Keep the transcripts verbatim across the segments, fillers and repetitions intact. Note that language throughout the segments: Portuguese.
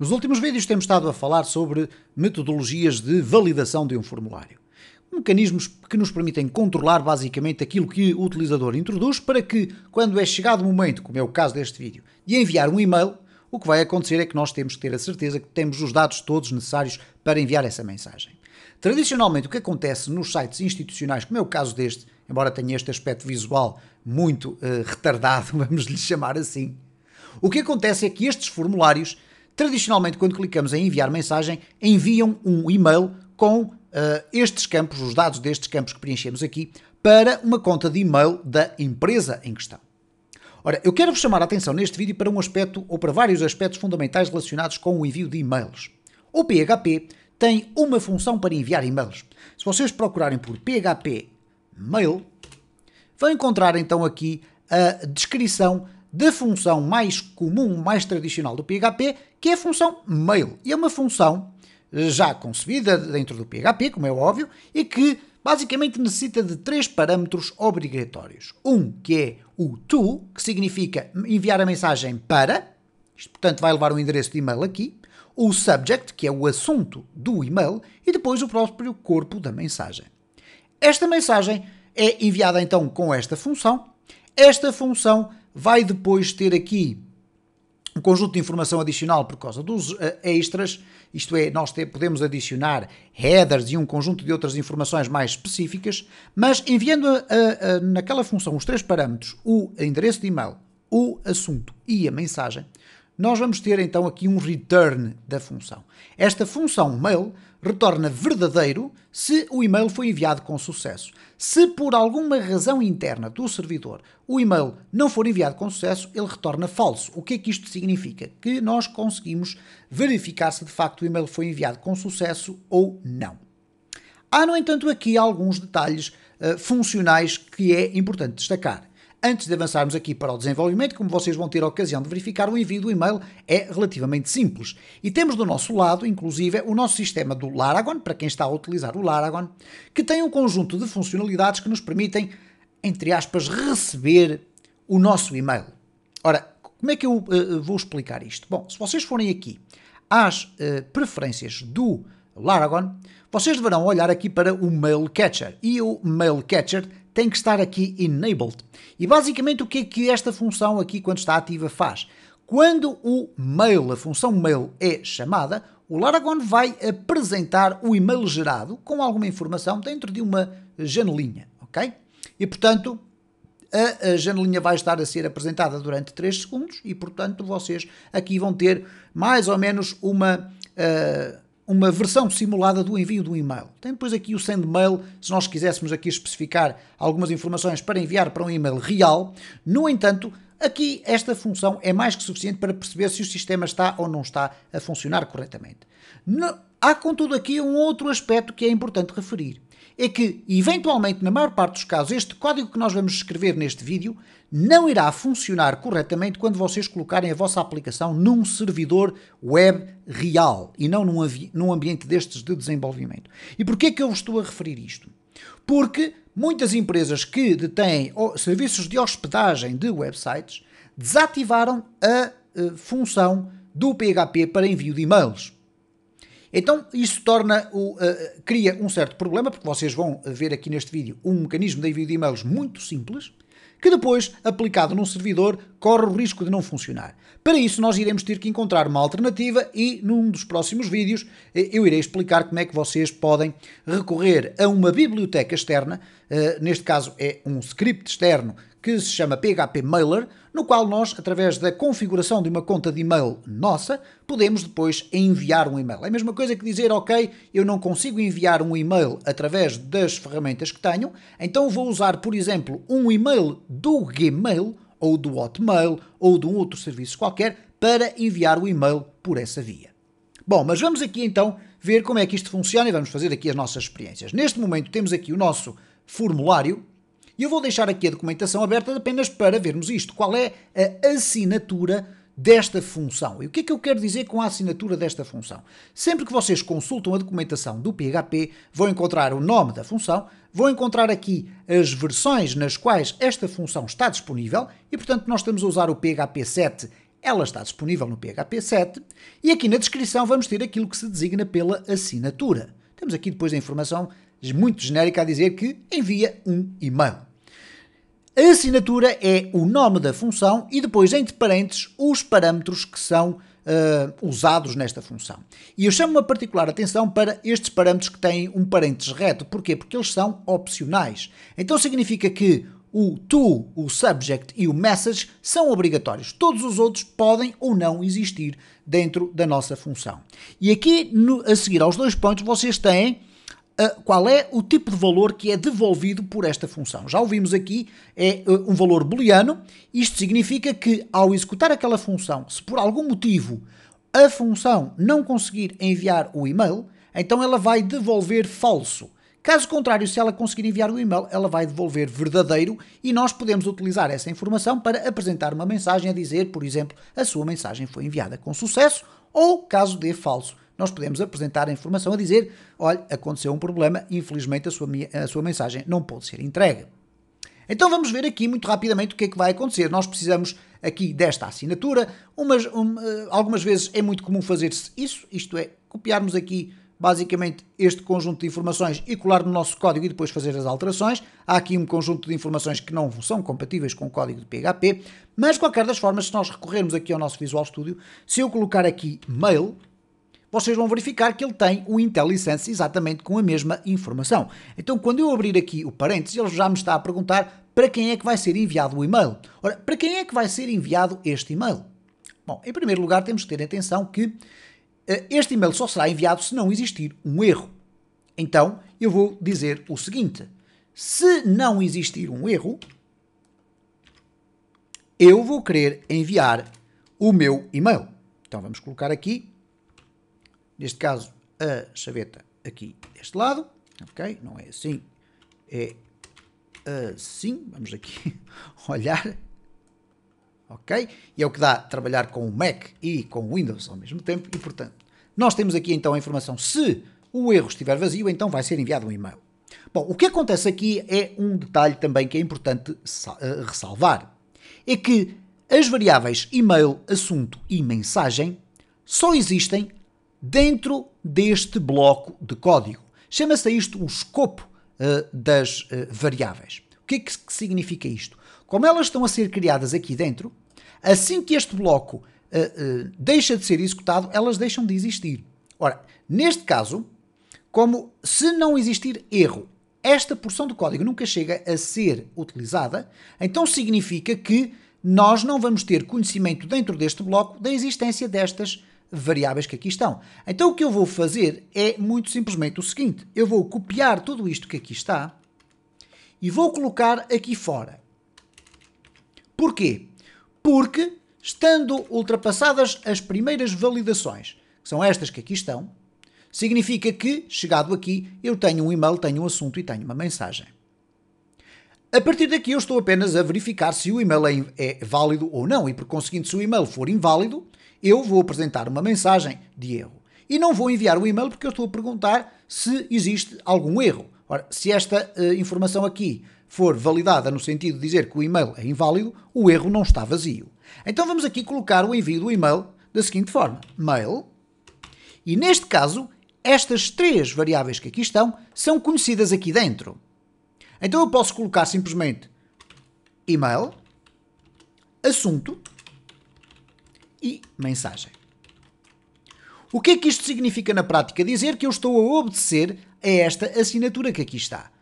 Nos últimos vídeos temos estado a falar sobre metodologias de validação de um formulário. Mecanismos que nos permitem controlar basicamente aquilo que o utilizador introduz para que, quando é chegado o momento, como é o caso deste vídeo, de enviar um e-mail, o que vai acontecer é que nós temos que ter a certeza que temos os dados todos necessários para enviar essa mensagem. Tradicionalmente, o que acontece nos sites institucionais, como é o caso deste, embora tenha este aspecto visual muito uh, retardado, vamos lhe chamar assim, o que acontece é que estes formulários, tradicionalmente, quando clicamos em enviar mensagem, enviam um e-mail com Uh, estes campos, os dados destes campos que preenchemos aqui, para uma conta de e-mail da empresa em questão. Ora, eu quero-vos chamar a atenção neste vídeo para um aspecto, ou para vários aspectos fundamentais relacionados com o envio de e-mails. O P H P tem uma função para enviar e-mails. Se vocês procurarem por P H P Mail, vão encontrar então aqui a descrição da função mais comum, mais tradicional do P H P, que é a função Mail. E é uma função já concebida dentro do P H P, como é óbvio, e que basicamente necessita de três parâmetros obrigatórios. Um que é o to, que significa enviar a mensagem para, isto portanto vai levar um endereço de e-mail aqui, o subject, que é o assunto do e-mail, e depois o próprio corpo da mensagem. Esta mensagem é enviada então com esta função. Esta função vai depois ter aqui um conjunto de informação adicional por causa dos uh, extras, isto é, nós te, podemos adicionar headers e um conjunto de outras informações mais específicas, mas enviando a, a, a, naquela função os três parâmetros, o endereço de e-mail, o assunto e a mensagem, nós vamos ter então aqui um return da função. Esta função mail retorna verdadeiro se o e-mail foi enviado com sucesso. Se por alguma razão interna do servidor o e-mail não for enviado com sucesso, ele retorna falso. O que é que isto significa? Que nós conseguimos verificar se de facto o e-mail foi enviado com sucesso ou não. Há, no entanto, aqui alguns detalhes uh, funcionais que é importante destacar. Antes de avançarmos aqui para o desenvolvimento, como vocês vão ter a ocasião de verificar, o envio do e-mail é relativamente simples. E temos do nosso lado, inclusive, o nosso sistema do Laragon, para quem está a utilizar o Laragon, que tem um conjunto de funcionalidades que nos permitem, entre aspas, receber o nosso e-mail. Ora, como é que eu uh, vou explicar isto? Bom, se vocês forem aqui às uh, preferências do Laragon, vocês deverão olhar aqui para o Mail Catcher. E o Mail Catcher tem que estar aqui enabled. E basicamente o que é que esta função aqui, quando está ativa, faz? Quando o mail, a função mail é chamada, o Laragon vai apresentar o e-mail gerado com alguma informação dentro de uma janelinha, ok? E portanto, a, a janelinha vai estar a ser apresentada durante três segundos e portanto vocês aqui vão ter mais ou menos uma... Uh, uma versão simulada do envio do e-mail. Tem depois aqui o send mail, se nós quiséssemos aqui especificar algumas informações para enviar para um e-mail real. No entanto, aqui esta função é mais que suficiente para perceber se o sistema está ou não está a funcionar corretamente. No, há, contudo, aqui um outro aspecto que é importante referir. É que, eventualmente, na maior parte dos casos, este código que nós vamos escrever neste vídeo não irá funcionar corretamente quando vocês colocarem a vossa aplicação num servidor web real e não num, num ambiente destes de desenvolvimento. E porquê é que eu vos estou a referir isto? Porque muitas empresas que detêm serviços de hospedagem de websites desativaram a, a função do P H P para envio de e-mails. Então isso torna o, uh, cria um certo problema, porque vocês vão ver aqui neste vídeo um mecanismo de envio de e-mails muito simples, que depois, aplicado num servidor, corre o risco de não funcionar. Para isso nós iremos ter que encontrar uma alternativa e num dos próximos vídeos eu irei explicar como é que vocês podem recorrer a uma biblioteca externa, uh, neste caso é um script externo, que se chama P H P Mailer, no qual nós, através da configuração de uma conta de e-mail nossa, podemos depois enviar um e-mail. É a mesma coisa que dizer, ok, eu não consigo enviar um e-mail através das ferramentas que tenho, então vou usar, por exemplo, um e-mail do Gmail, ou do Hotmail, ou de um outro serviço qualquer, para enviar o e-mail por essa via. Bom, mas vamos aqui então ver como é que isto funciona e vamos fazer aqui as nossas experiências. Neste momento temos aqui o nosso formulário, e eu vou deixar aqui a documentação aberta apenas para vermos isto. Qual é a assinatura desta função? E o que é que eu quero dizer com a assinatura desta função? Sempre que vocês consultam a documentação do P H P, vão encontrar o nome da função, vão encontrar aqui as versões nas quais esta função está disponível e, portanto, nós estamos a usar o P H P sete Ela está disponível no P H P sete e aqui na descrição vamos ter aquilo que se designa pela assinatura. Temos aqui depois a informação muito genérica a dizer que envia um e-mail. A assinatura é o nome da função e depois, entre parênteses, os parâmetros que são uh, usados nesta função. E eu chamo a particular atenção para estes parâmetros que têm um parênteses reto. Porquê? Porque eles são opcionais. Então significa que o to, o subject e o message são obrigatórios. Todos os outros podem ou não existir dentro da nossa função. E aqui, no, a seguir aos dois pontos, vocês têm uh, qual é o tipo de valor que é devolvido por esta função. Já ouvimos aqui, é uh, um valor booleano. Isto significa que, ao executar aquela função, se por algum motivo a função não conseguir enviar o e-mail, então ela vai devolver falso. Caso contrário, se ela conseguir enviar o e-mail, ela vai devolver verdadeiro e nós podemos utilizar essa informação para apresentar uma mensagem a dizer, por exemplo, a sua mensagem foi enviada com sucesso, ou caso dê falso, nós podemos apresentar a informação a dizer, olha, aconteceu um problema, infelizmente a sua, a sua mensagem não pode ser entregue. Então vamos ver aqui muito rapidamente o que é que vai acontecer. Nós precisamos aqui desta assinatura. Umas, um, algumas vezes é muito comum fazer-se isso, isto é, copiarmos aqui basicamente este conjunto de informações e colar no nosso código e depois fazer as alterações. Há aqui um conjunto de informações que não são compatíveis com o código de P H P, mas de qualquer das formas, se nós recorrermos aqui ao nosso Visual Studio, se eu colocar aqui mail, vocês vão verificar que ele tem o IntelliSense exatamente com a mesma informação. Então, quando eu abrir aqui o parênteses, ele já me está a perguntar para quem é que vai ser enviado o e-mail. Ora, para quem é que vai ser enviado este e-mail? Bom, em primeiro lugar, temos que ter atenção que este e-mail só será enviado se não existir um erro. Então, eu vou dizer o seguinte. Se não existir um erro, eu vou querer enviar o meu e-mail. Então, vamos colocar aqui, neste caso, a chaveta aqui deste lado. Ok? Não é assim. É assim. Vamos aqui olhar. Ok? E é o que dá trabalhar com o Mac e com o Windows ao mesmo tempo. E, portanto, nós temos aqui então a informação. Se o erro estiver vazio, então vai ser enviado um e-mail. Bom, o que acontece aqui é um detalhe também que é importante ressalvar. É que as variáveis e-mail, assunto e mensagem só existem dentro deste bloco de código. Chama-se a isto o escopo uh, das uh, variáveis. O que é que significa isto? Como elas estão a ser criadas aqui dentro, assim que este bloco uh, uh, deixa de ser executado, elas deixam de existir. Ora, neste caso, como se não existir erro, esta porção do código nunca chega a ser utilizada, então significa que nós não vamos ter conhecimento dentro deste bloco da existência destas variáveis que aqui estão. Então o que eu vou fazer é muito simplesmente o seguinte. Eu vou copiar tudo isto que aqui está e vou colocar aqui fora. Porquê? Porque, estando ultrapassadas as primeiras validações, que são estas que aqui estão, significa que, chegado aqui, eu tenho um e-mail, tenho um assunto e tenho uma mensagem. A partir daqui eu estou apenas a verificar se o e-mail é, é válido ou não, e por conseguinte, se o e-mail for inválido, eu vou apresentar uma mensagem de erro. E não vou enviar o e-mail porque eu estou a perguntar se existe algum erro. Ora, se esta uh, informação aqui for validada no sentido de dizer que o e-mail é inválido, o erro não está vazio. Então vamos aqui colocar o envio do e-mail da seguinte forma. Mail. E neste caso, estas três variáveis que aqui estão são conhecidas aqui dentro. Então eu posso colocar simplesmente e-mail, assunto e mensagem. O que é que isto significa na prática? Dizer que eu estou a obedecer a esta assinatura que aqui está.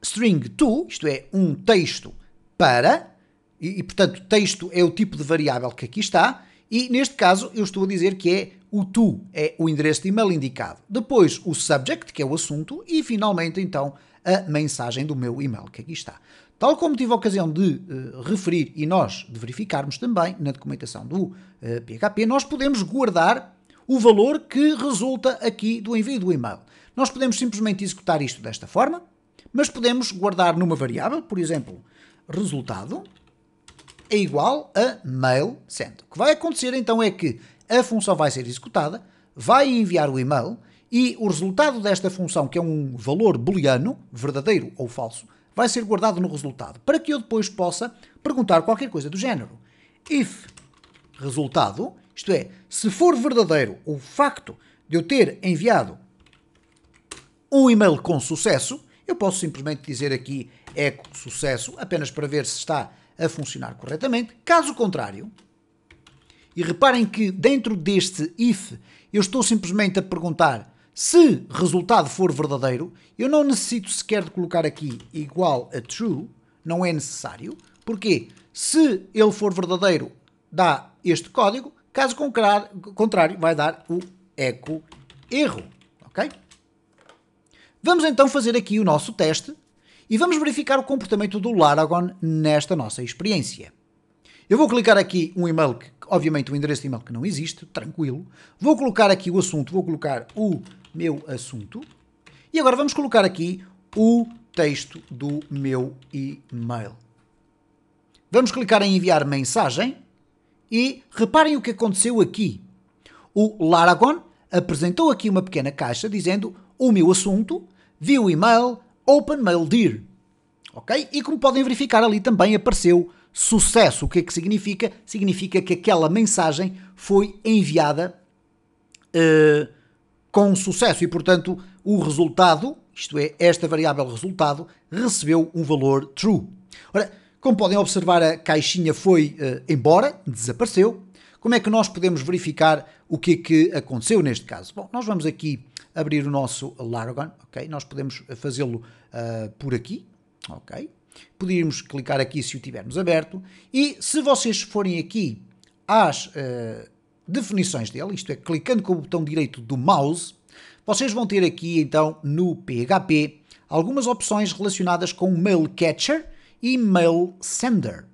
String to, isto é, um texto para, e, e portanto texto é o tipo de variável que aqui está, e neste caso eu estou a dizer que é o to, é o endereço de e-mail indicado. Depois o subject, que é o assunto, e finalmente então a mensagem do meu e-mail que aqui está. Tal como tive a ocasião de uh, referir e nós de verificarmos também na documentação do uh, P H P, nós podemos guardar o valor que resulta aqui do envio do e-mail. Nós podemos simplesmente executar isto desta forma, mas podemos guardar numa variável, por exemplo, resultado é igual a mail sender. O que vai acontecer então é que a função vai ser executada, vai enviar o e-mail e o resultado desta função, que é um valor booleano, verdadeiro ou falso, vai ser guardado no resultado, para que eu depois possa perguntar qualquer coisa do género. If resultado, isto é, se for verdadeiro o facto de eu ter enviado um e-mail com sucesso, eu posso simplesmente dizer aqui eco sucesso, apenas para ver se está a funcionar corretamente. Caso contrário, e reparem que dentro deste if eu estou simplesmente a perguntar se resultado for verdadeiro, eu não necessito sequer de colocar aqui igual a true, não é necessário, porque se ele for verdadeiro dá este código, caso contrário vai dar o eco erro, ok? Vamos então fazer aqui o nosso teste e vamos verificar o comportamento do Laragon nesta nossa experiência. Eu vou clicar aqui um e-mail, que, obviamente o endereço de e-mail que não existe, tranquilo. Vou colocar aqui o assunto, vou colocar o meu assunto. E agora vamos colocar aqui o texto do meu e-mail. Vamos clicar em enviar mensagem e reparem o que aconteceu aqui. O Laragon apresentou aqui uma pequena caixa dizendo o meu assunto, viu o e-mail, open mail dear. Ok? E como podem verificar ali também apareceu sucesso. O que é que significa? Significa que aquela mensagem foi enviada uh, com sucesso e, portanto, o resultado, isto é, esta variável resultado, recebeu um valor true. Ora, como podem observar, a caixinha foi uh, embora, desapareceu. Como é que nós podemos verificar o que é que aconteceu neste caso? Bom, nós vamos aqui abrir o nosso Laragon, ok? Nós podemos fazê-lo uh, por aqui, ok? Podíamos clicar aqui se o tivermos aberto e se vocês forem aqui às uh, definições dele, isto é, clicando com o botão direito do mouse, vocês vão ter aqui então no P H P algumas opções relacionadas com Mail Catcher e Mail Sender.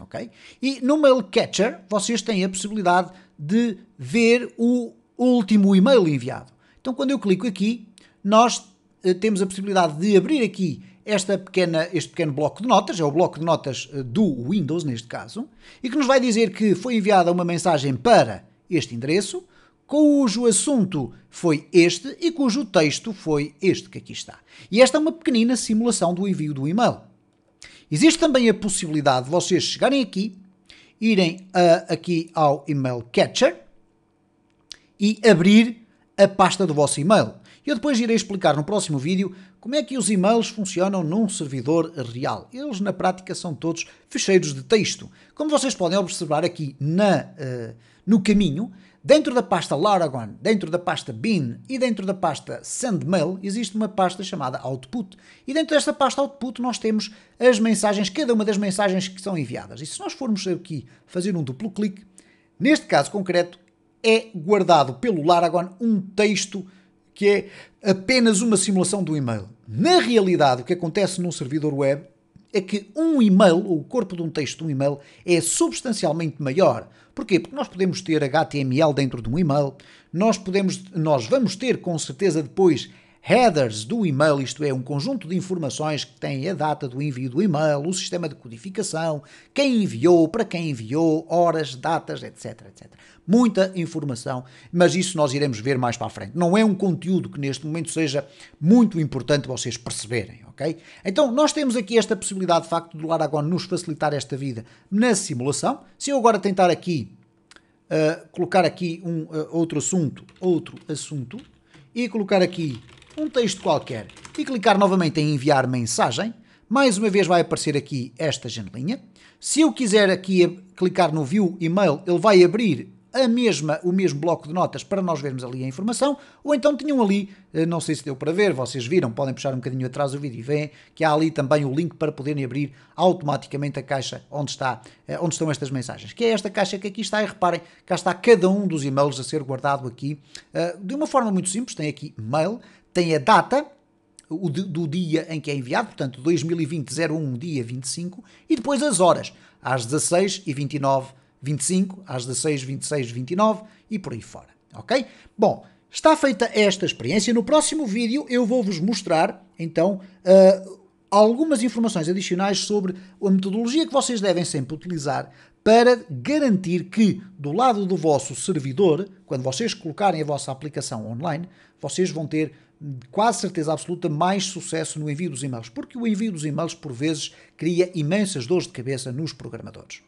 Okay? E no Mail Catcher vocês têm a possibilidade de ver o último e-mail enviado. Então quando eu clico aqui, nós eh, temos a possibilidade de abrir aqui esta pequena, este pequeno bloco de notas, é o bloco de notas eh, do Windows neste caso, e que nos vai dizer que foi enviada uma mensagem para este endereço, cujo assunto foi este e cujo texto foi este que aqui está. E esta é uma pequenina simulação do envio do e-mail. Existe também a possibilidade de vocês chegarem aqui, irem a, aqui ao Email Catcher e abrir a pasta do vosso e-mail. Eu depois irei explicar no próximo vídeo como é que os e-mails funcionam num servidor real. Eles na prática são todos ficheiros de texto. Como vocês podem observar aqui na, uh, no caminho, dentro da pasta Laragon, dentro da pasta Bin e dentro da pasta SendMail existe uma pasta chamada Output. E dentro desta pasta Output nós temos as mensagens, cada uma das mensagens que são enviadas. E se nós formos aqui fazer um duplo clique, neste caso concreto é guardado pelo Laragon um texto que é apenas uma simulação do e-mail. Na realidade, o que acontece num servidor web é que um e-mail, ou o corpo de um texto de um e-mail, é substancialmente maior. Porquê? Porque nós podemos ter H T M L dentro de um e-mail, nós, podemos, nós vamos ter com certeza depois headers do e-mail, isto é, um conjunto de informações que tem a data do envio do e-mail, o sistema de codificação, quem enviou, para quem enviou, horas, datas, etc, etcétera. Muita informação, mas isso nós iremos ver mais para a frente. Não é um conteúdo que neste momento seja muito importante vocês perceberem, ok? Então, nós temos aqui esta possibilidade, de facto, do Laragon nos facilitar esta vida na simulação. Se eu agora tentar aqui, uh, colocar aqui um, uh, outro assunto, outro assunto, e colocar aqui um texto qualquer e clicar novamente em enviar mensagem, mais uma vez vai aparecer aqui esta janelinha. Se eu quiser aqui clicar no view email, ele vai abrir a mesma, o mesmo bloco de notas para nós vermos ali a informação, ou então tinham ali, não sei se deu para ver, vocês viram, podem puxar um bocadinho atrás o vídeo e veem que há ali também o link para poderem abrir automaticamente a caixa onde, está, onde estão estas mensagens, que é esta caixa que aqui está, e reparem, cá está cada um dos e-mails a ser guardado aqui, de uma forma muito simples. Tem aqui mail, tem a data o de, do dia em que é enviado, portanto dois mil e vinte, zero um, dia vinte e cinco, e depois as horas, às dezasseis e vinte e nove, vinte e cinco, às dezasseis, vinte e seis, vinte e nove e por aí fora, ok? Bom, está feita esta experiência. No próximo vídeo eu vou-vos mostrar, então, uh, algumas informações adicionais sobre a metodologia que vocês devem sempre utilizar para garantir que, do lado do vosso servidor, quando vocês colocarem a vossa aplicação online, vocês vão ter quase certeza absoluta mais sucesso no envio dos e-mails, porque o envio dos e-mails por vezes cria imensas dores de cabeça nos programadores.